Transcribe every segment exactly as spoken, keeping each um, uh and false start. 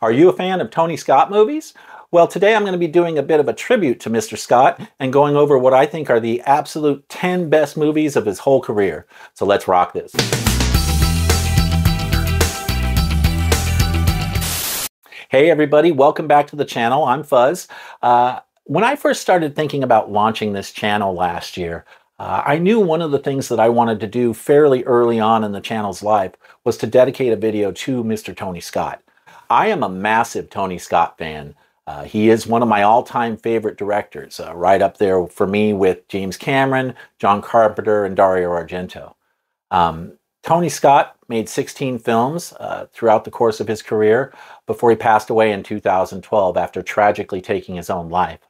Are you a fan of Tony Scott movies? Well, today I'm going to be doing a bit of a tribute to Mister Scott and going over what I think are the absolute ten best movies of his whole career. So let's rock this. Hey everybody, welcome back to the channel. I'm Fuzz. Uh, when I first started thinking about launching this channel last year, Uh, I knew one of the things that I wanted to do fairly early on in the channel's life was to dedicate a video to Mister Tony Scott. I am a massive Tony Scott fan. Uh, he is one of my all-time favorite directors, uh, right up there for me with James Cameron, John Carpenter, and Dario Argento. Um, Tony Scott made sixteen films uh, throughout the course of his career before he passed away in two thousand twelve after tragically taking his own life.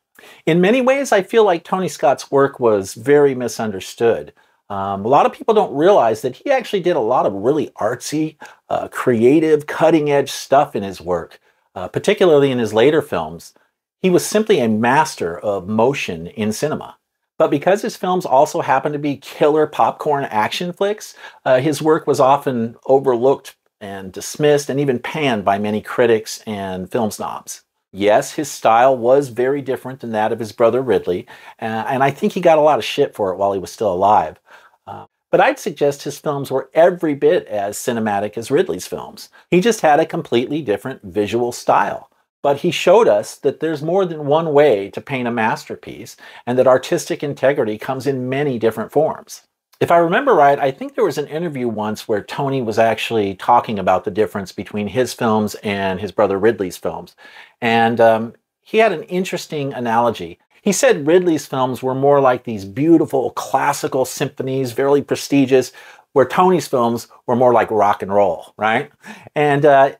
In many ways, I feel like Tony Scott's work was very misunderstood. Um, a lot of people don't realize that he actually did a lot of really artsy, uh, creative, cutting-edge stuff in his work, uh, particularly in his later films. He was simply a master of motion in cinema. But because his films also happened to be killer popcorn action flicks, uh, his work was often overlooked and dismissed and even panned by many critics and film snobs. Yes, his style was very different than that of his brother Ridley, uh, and I think he got a lot of shit for it while he was still alive. Uh, but I'd suggest his films were every bit as cinematic as Ridley's films. He just had a completely different visual style. But he showed us that there's more than one way to paint a masterpiece, and that artistic integrity comes in many different forms. If I remember right, I think there was an interview once where Tony was actually talking about the difference between his films and his brother Ridley's films. And um, he had an interesting analogy. He said Ridley's films were more like these beautiful classical symphonies, very prestigious, where Tony's films were more like rock and roll, right? And uh,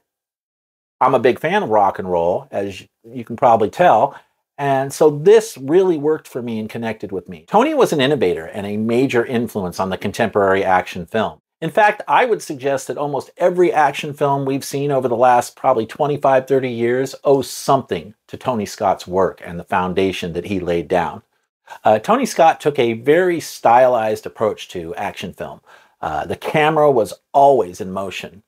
I'm a big fan of rock and roll, as you can probably tell. And so this really worked for me and connected with me. Tony was an innovator and a major influence on the contemporary action film. In fact, I would suggest that almost every action film we've seen over the last probably twenty-five, thirty years owes something to Tony Scott's work and the foundation that he laid down. Uh, Tony Scott took a very stylized approach to action film. Uh, the camera was always in motion.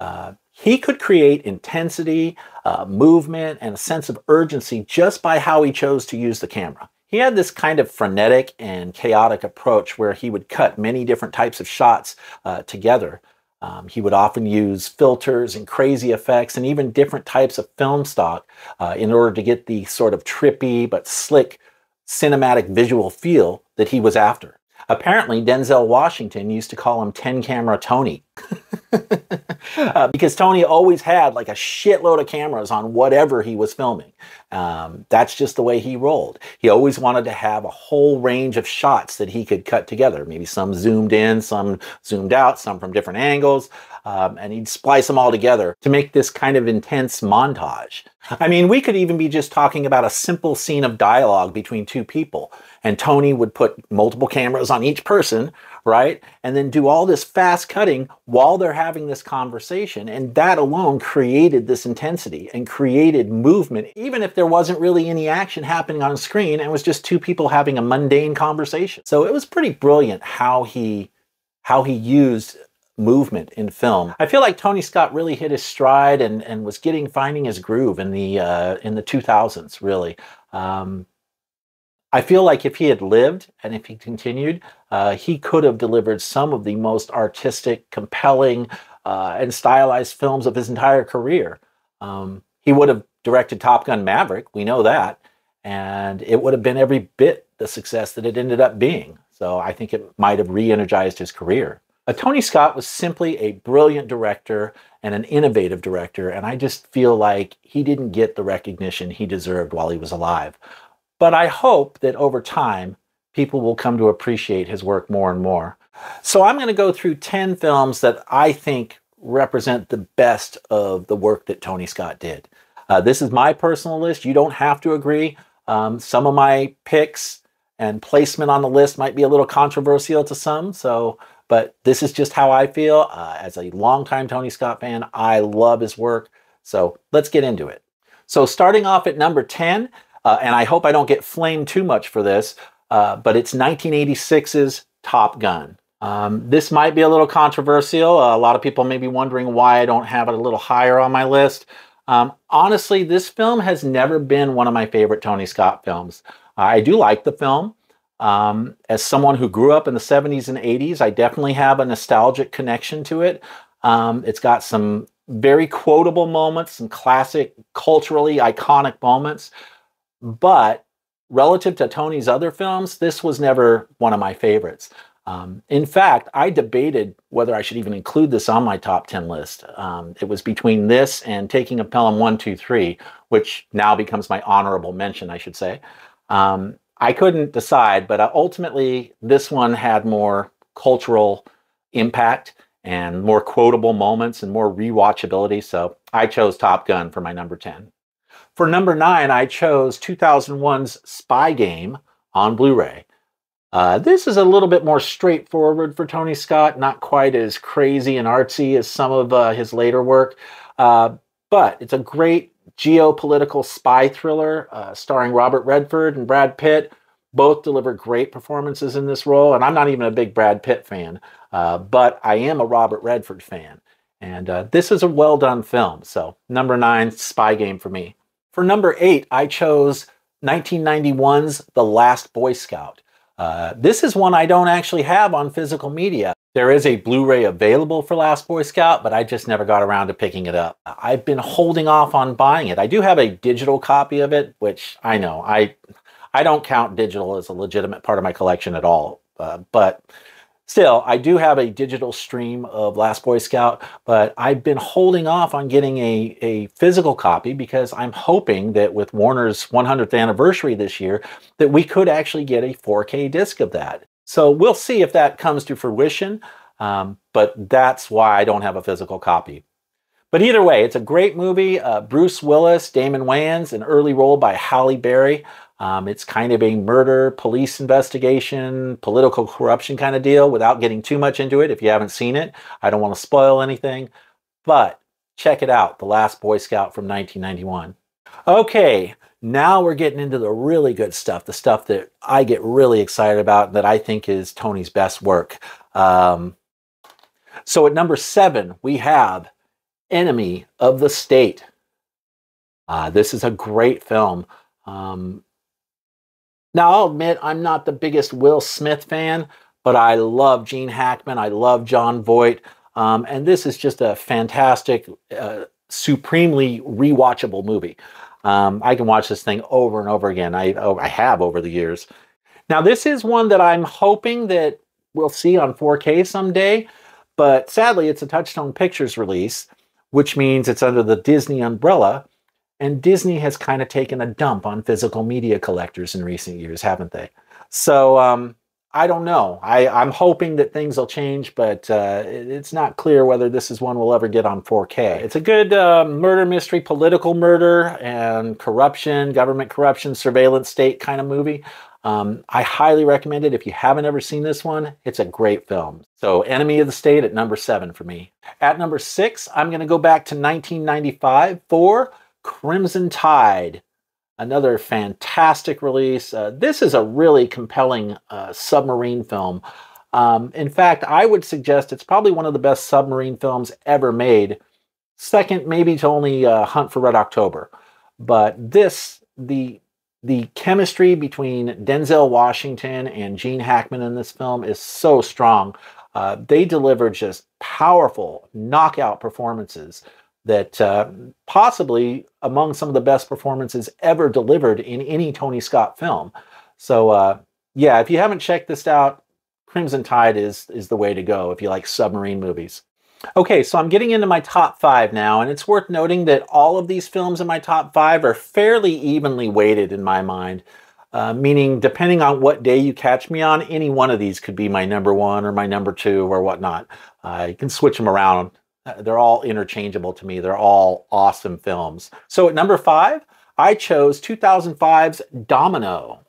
Uh, He could create intensity, uh, movement, and a sense of urgency just by how he chose to use the camera. He had this kind of frenetic and chaotic approach where he would cut many different types of shots uh, together. Um, he would often use filters and crazy effects and even different types of film stock uh, in order to get the sort of trippy but slick cinematic visual feel that he was after. Apparently, Denzel Washington used to call him ten camera Tony uh, because Tony always had like a shitload of cameras on whatever he was filming. Um, that's just the way he rolled. He always wanted to have a whole range of shots that he could cut together. Maybe some zoomed in, some zoomed out, some from different angles, um, and he'd splice them all together to make this kind of intense montage. I mean, we could even be just talking about a simple scene of dialogue between two people, and Tony would put multiple cameras on each person, right? And then do all this fast cutting while they're having this conversation, and that alone created this intensity and created movement, even if there wasn't really any action happening on screen and it was just two people having a mundane conversation. So it was pretty brilliant how he, how he used movement in film. I feel like Tony Scott really hit his stride and, and was getting, finding his groove in the, uh, in the two thousands, really. Um, I feel like if he had lived and if he continued, uh, he could have delivered some of the most artistic, compelling, uh, and stylized films of his entire career. Um, he would have directed Top Gun Maverick, we know that, and it would have been every bit the success that it ended up being. So I think it might have re-energized his career. Uh, Tony Scott was simply a brilliant director and an innovative director, and I just feel like he didn't get the recognition he deserved while he was alive. But I hope that over time, people will come to appreciate his work more and more. So I'm going to go through ten films that I think represent the best of the work that Tony Scott did. Uh, this is my personal list. You don't have to agree. Um, some of my picks and placement on the list might be a little controversial to some, so, but this is just how I feel. Uh, as a longtime Tony Scott fan, I love his work. So let's get into it. So starting off at number ten, Uh, and I hope I don't get flamed too much for this, uh, but it's nineteen eighty-six's Top Gun. Um, this might be a little controversial. Uh, a lot of people may be wondering why I don't have it a little higher on my list. Um, honestly, this film has never been one of my favorite Tony Scott films. I do like the film. Um, as someone who grew up in the seventies and eighties, I definitely have a nostalgic connection to it. Um, it's got some very quotable moments, some classic, culturally iconic moments. But relative to Tony's other films, this was never one of my favorites. Um, in fact, I debated whether I should even include this on my top ten list. Um, it was between this and Taking a Pelham one two three, which now becomes my honorable mention, I should say. Um, I couldn't decide, but ultimately this one had more cultural impact and more quotable moments and more rewatchability, so I chose Top Gun for my number ten. For number nine, I chose two thousand one's Spy Game on Blu-ray. Uh, this is a little bit more straightforward for Tony Scott, not quite as crazy and artsy as some of uh, his later work, uh, but it's a great geopolitical spy thriller uh, starring Robert Redford and Brad Pitt. Both deliver great performances in this role, and I'm not even a big Brad Pitt fan, uh, but I am a Robert Redford fan, and uh, this is a well-done film, so number nine, Spy Game for me. For number eight, I chose nineteen ninety-one's The Last Boy Scout. Uh, this is one I don't actually have on physical media. There is a Blu-ray available for Last Boy Scout, but I just never got around to picking it up. I've been holding off on buying it. I do have a digital copy of it, which I know. I, I don't count digital as a legitimate part of my collection at all. Uh, but still, I do have a digital stream of Last Boy Scout, but I've been holding off on getting a, a physical copy because I'm hoping that with Warner's one hundredth anniversary this year, that we could actually get a four K disc of that. So we'll see if that comes to fruition, um, but that's why I don't have a physical copy. But either way, it's a great movie. Uh, Bruce Willis, Damon Wayans, an early role by Halle Berry. Um, it's kind of a murder, police investigation, political corruption kind of deal without getting too much into it if you haven't seen it. I don't want to spoil anything, but check it out, The Last Boy Scout from nineteen ninety-one. Okay. Now we're getting into the really good stuff, the stuff that I get really excited about and that I think is Tony's best work. Um, so at number seven, we have Enemy of the State. Uh, this is a great film. Um, now, I'll admit I'm not the biggest Will Smith fan, but I love Gene Hackman. I love John Voight. Um, and this is just a fantastic, uh, supremely rewatchable movie. Um, I can watch this thing over and over again. I, oh, I have over the years. Now, this is one that I'm hoping that we'll see on four K someday, but sadly, it's a Touchstone Pictures release, which means it's under the Disney umbrella, and Disney has kind of taken a dump on physical media collectors in recent years, haven't they? So, um, I don't know. I, I'm hoping that things will change, but uh, it's not clear whether this is one we'll ever get on four K. It's a good uh, murder mystery, political murder and corruption, government corruption, surveillance state kind of movie. Um, I highly recommend it. If you haven't ever seen this one, it's a great film. So Enemy of the State at number seven for me. At number six, I'm going to go back to nineteen ninety-five for Crimson Tide. Another fantastic release. Uh, this is a really compelling uh, submarine film. Um, in fact, I would suggest it's probably one of the best submarine films ever made. Second, maybe to only uh, Hunt for Red October. But this, the, the chemistry between Denzel Washington and Gene Hackman in this film is so strong. Uh, they deliver just powerful knockout performances that uh, possibly among some of the best performances ever delivered in any Tony Scott film. So uh, yeah, if you haven't checked this out, Crimson Tide is, is the way to go if you like submarine movies. Okay, so I'm getting into my top five now, and it's worth noting that all of these films in my top five are fairly evenly weighted in my mind, uh, meaning depending on what day you catch me on, any one of these could be my number one or my number two or whatnot. Uh, you can switch them around. They're all interchangeable to me. They're all awesome films. So at number five, I chose two thousand five's Domino.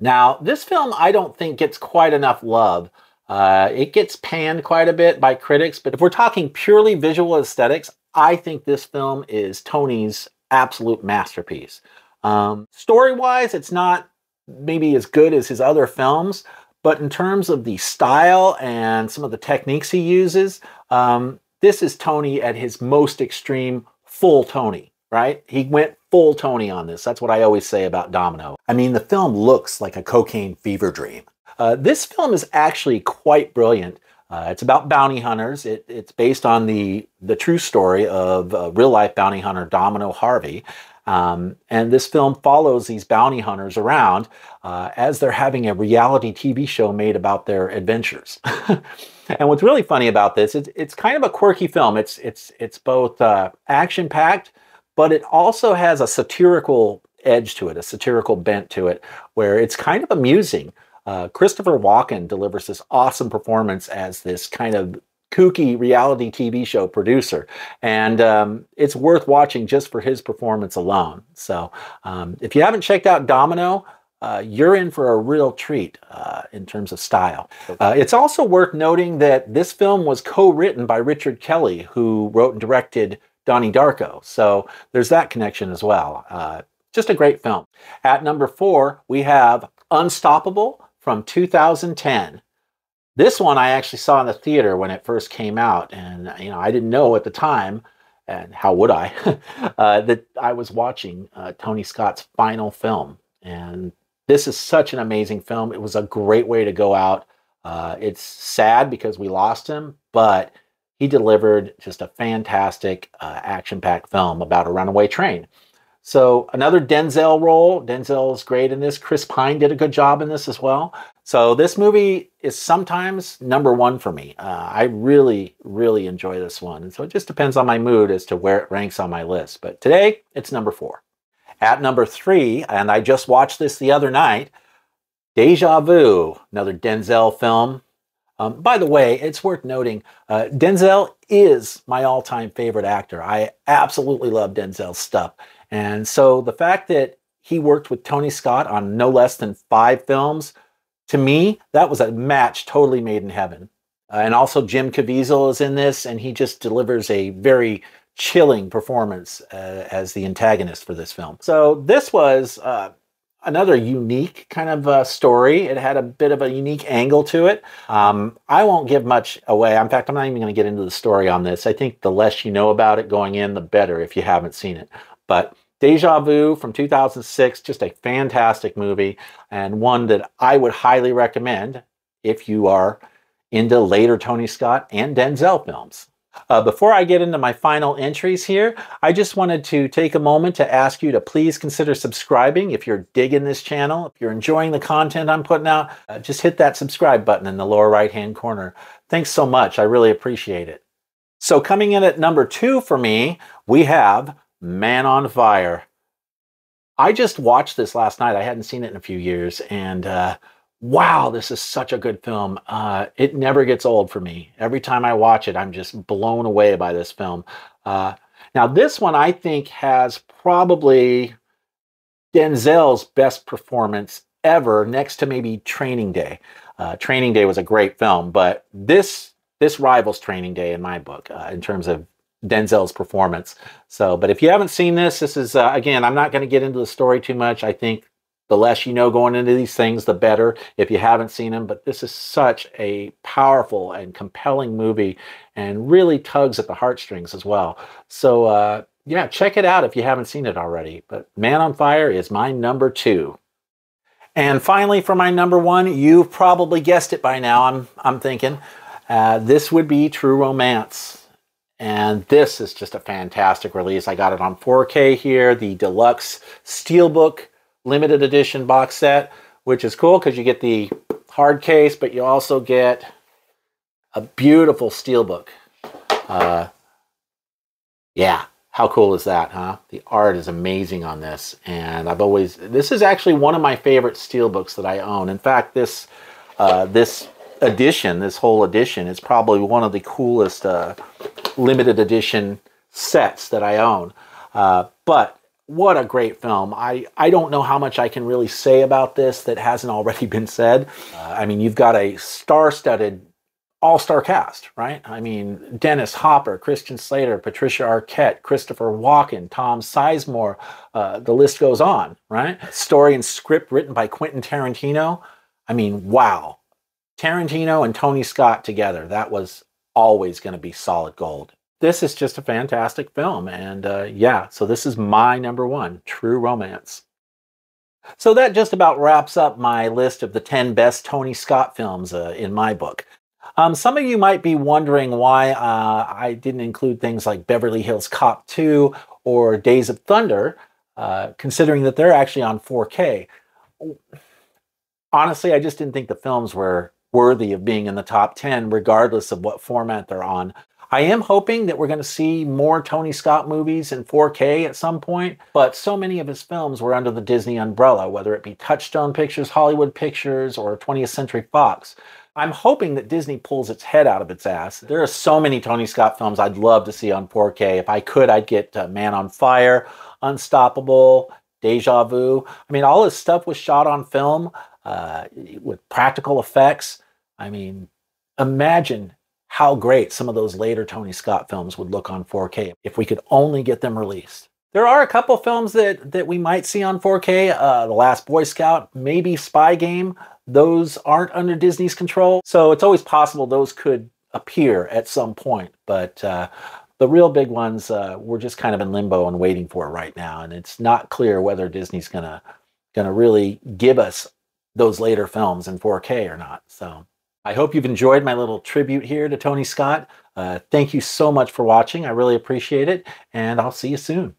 Now, this film I don't think gets quite enough love. Uh, it gets panned quite a bit by critics, but if we're talking purely visual aesthetics, I think this film is Tony's absolute masterpiece. Um, story-wise, it's not maybe as good as his other films, but in terms of the style and some of the techniques he uses, um, this is Tony at his most extreme, full Tony, right? He went full Tony on this. That's what I always say about Domino. I mean, the film looks like a cocaine fever dream. Uh, this film is actually quite brilliant. Uh, it's about bounty hunters. It, it's based on the, the true story of uh, real-life bounty hunter Domino Harvey. Um, and this film follows these bounty hunters around uh, as they're having a reality T V show made about their adventures. And what's really funny about this, it's, it's kind of a quirky film. It's, it's, it's both uh, action-packed, but it also has a satirical edge to it, a satirical bent to it, where it's kind of amusing. Uh, Christopher Walken delivers this awesome performance as this kind of kooky reality T V show producer, and um, it's worth watching just for his performance alone. So um, if you haven't checked out Domino, uh, you're in for a real treat uh, in terms of style. Uh, it's also worth noting that this film was co-written by Richard Kelly, who wrote and directed Donnie Darko, so there's that connection as well. Uh, just a great film. At number four, we have Unstoppable from two thousand ten. This one I actually saw in the theater when it first came out, and you know, I didn't know at the time, and how would I, uh, that I was watching uh, Tony Scott's final film. And this is such an amazing film. It was a great way to go out. Uh, it's sad because we lost him, but he delivered just a fantastic uh, action-packed film about a runaway train. So another Denzel role. Denzel's great in this. Chris Pine did a good job in this as well. So this movie is sometimes number one for me. Uh, I really, really enjoy this one. And so it just depends on my mood as to where it ranks on my list. But today, it's number four. At number three, and I just watched this the other night, Deja Vu, another Denzel film. Um, by the way, it's worth noting, uh, Denzel is my all-time favorite actor. I absolutely love Denzel's stuff. And so the fact that he worked with Tony Scott on no less than five films, to me, that was a match totally made in heaven. Uh, and also Jim Caviezel is in this, and he just delivers a very chilling performance uh, as the antagonist for this film. So this was uh, another unique kind of uh, story. It had a bit of a unique angle to it. Um, I won't give much away. In fact, I'm not even going to get into the story on this. I think the less you know about it going in, the better if you haven't seen it. But Deja Vu from two thousand six, just a fantastic movie, and one that I would highly recommend if you are into later Tony Scott and Denzel films. Uh, before I get into my final entries here, I just wanted to take a moment to ask you to please consider subscribing if you're digging this channel. If you're enjoying the content I'm putting out, uh, just hit that subscribe button in the lower right-hand corner. Thanks so much. I really appreciate it. So coming in at number two for me, we have Man on Fire. I just watched this last night. I hadn't seen it in a few years, and uh, wow, this is such a good film. Uh, it never gets old for me. Every time I watch it, I'm just blown away by this film. Uh, now, this one I think has probably Denzel's best performance ever, next to maybe Training Day. Uh, Training Day was a great film, but this this rivals Training Day in my book uh, in terms of Denzel's performance. So, but if you haven't seen this, this is, uh, again, I'm not going to get into the story too much. I think the less you know going into these things, the better if you haven't seen them. But this is such a powerful and compelling movie, and really tugs at the heartstrings as well. So, uh, yeah, check it out if you haven't seen it already. But Man on Fire is my number two. And finally, for my number one, you've probably guessed it by now, I'm, I'm thinking. Uh, this would be True Romance. And this is just a fantastic release. I got it on four K here, the deluxe Steelbook limited edition box set, which is cool because you get the hard case, but you also get a beautiful Steelbook. Uh, yeah, how cool is that, huh? The art is amazing on this. And I've always, this is actually one of my favorite Steelbooks that I own. In fact, this, uh, this edition, this whole edition is probably one of the coolest uh, limited edition sets that I own. Uh, but what a great film. I, I don't know how much I can really say about this that hasn't already been said. Uh, I mean, you've got a star-studded all-star cast, right? I mean, Dennis Hopper, Christian Slater, Patricia Arquette, Christopher Walken, Tom Sizemore, uh, the list goes on, right? Story and script written by Quentin Tarantino. I mean, wow. Tarantino and Tony Scott together, that was always going to be solid gold. this is just a fantastic film. And uh, yeah, so this is my number one, True Romance. So that just about wraps up my list of the ten best Tony Scott films uh, in my book. Um, some of you might be wondering why uh, I didn't include things like Beverly Hills Cop two or Days of Thunder, uh, considering that they're actually on four K. Honestly, I just didn't think the films were worthy of being in the top ten, regardless of what format they're on. I am hoping that we're going to see more Tony Scott movies in four K at some point, but so many of his films were under the Disney umbrella, whether it be Touchstone Pictures, Hollywood Pictures, or twentieth century fox. I'm hoping that Disney pulls its head out of its ass. There are so many Tony Scott films I'd love to see on four K. If I could, I'd get uh, Man on Fire, Unstoppable, Deja Vu. I mean, all his stuff was shot on film uh, with practical effects. I mean, imagine how great some of those later Tony Scott films would look on four K if we could only get them released. There are a couple films that, that we might see on four K. Uh, The Last Boy Scout, maybe Spy Game. Those aren't under Disney's control, so it's always possible those could appear at some point. But uh, the real big ones, uh, we're just kind of in limbo and waiting for right now. And it's not clear whether Disney's gonna, gonna really give us those later films in four K or not. So I hope you've enjoyed my little tribute here to Tony Scott. Uh, thank you so much for watching. I really appreciate it, and I'll see you soon.